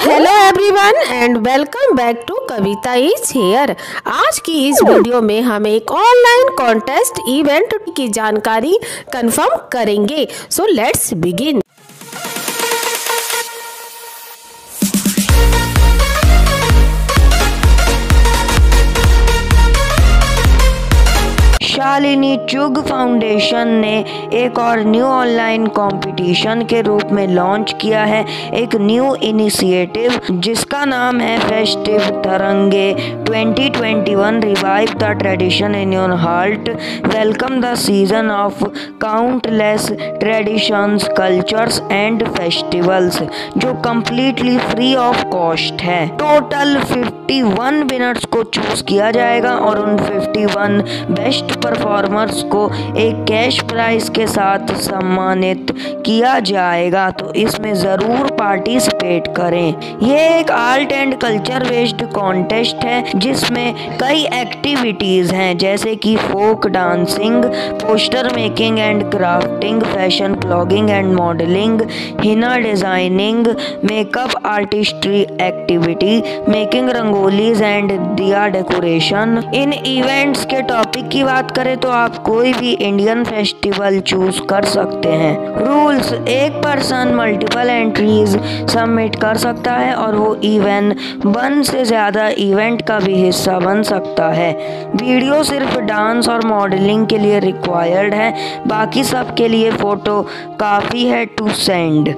Hello everyone and welcome back to Kavita is here. आज की इस वीडियो में हम एक ऑनलाइन कॉन्टेस्ट इवेंट की जानकारी कंफर्म करेंगे। So let's begin. Shalini Chugh foundation ने एक और न्यू ऑनलाइन कंपटीशन के रूप में लॉन्च किया है एक न्यू इनिशिएटिव जिसका नाम है festive Tarange 2021 revive the tradition in your heart, welcome the season of countless traditions, cultures and festivals, जो कम्प्लीटली फ्री ऑफ कॉस्ट है। टोटल 51 विनर्स को चूज किया जाएगा और उन 51 बेस्ट परफॉर्मर्स को एक कैश प्राइज के साथ सम्मानित किया जाएगा, तो इसमें ज़रूर पार्टिसिपेट करें। ये एक art and culture based contest है जिसमें कई एक्टिविटीज़ हैं जैसे कि folk dancing, poster making and crafting, fashion blogging and modelling, henna designing, makeup artistry activity, making rangolis and diya decoration. इन इवेंट्स के टॉपिक की बात करें तो आप कोई भी इंडियन फेस्टिवल चूज कर सकते हैं। रूल्स: एक पर्सन मल्टीपल एंट्रीज सबमिट कर सकता है और वो इवन 1 से ज़्यादा इवेंट का भी हिस्सा बन सकता है। वीडियो सिर्फ डांस और मॉडलिंग के लिए रिक्वायर्ड है, बाकी सब के लिए फ़ोटो काफ़ी है to send.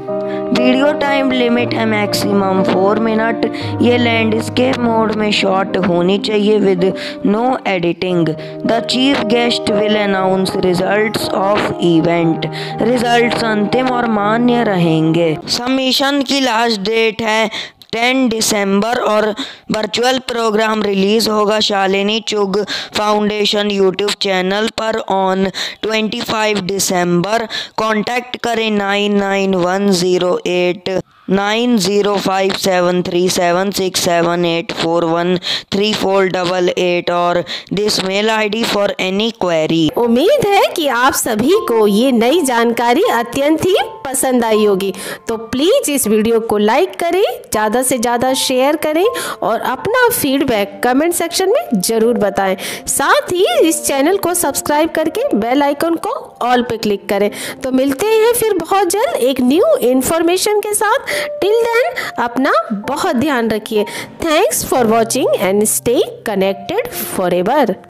Video time limit है मैक्सिमम 4 मिनट। ये लैंडस्केप मोड में शॉट होनी चाहिए with no editing. The chief guest will announce results of event. Results अंतिम और मान्य रहेंगे। सबमिशन की लास्ट डेट है 10 दिसंबर और वर्चुअल प्रोग्राम रिलीज़ होगा Shalini Chugh foundation YouTube channel पर ऑन 25 दिसंबर। कॉन्टैक्ट करें 99108905737678413488 और this mail ID for any query. उम्मीद है कि आप सभी को ये नई जानकारी अत्यंत ही पसंद आई होगी, तो प्लीज़ इस वीडियो को लाइक करें, ज़्यादा से ज़्यादा शेयर करें और अपना फीडबैक कमेंट सेक्शन में ज़रूर बताएं। साथ ही इस चैनल को सब्सक्राइब करके बेल आइकन को ऑल पे क्लिक करें। तो मिलते हैं फिर बहुत जल्द एक न्यू इन्फॉर्मेशन के साथ। टिल देन अपना बहुत ध्यान रखिए। Thanks for watching and stay connected forever.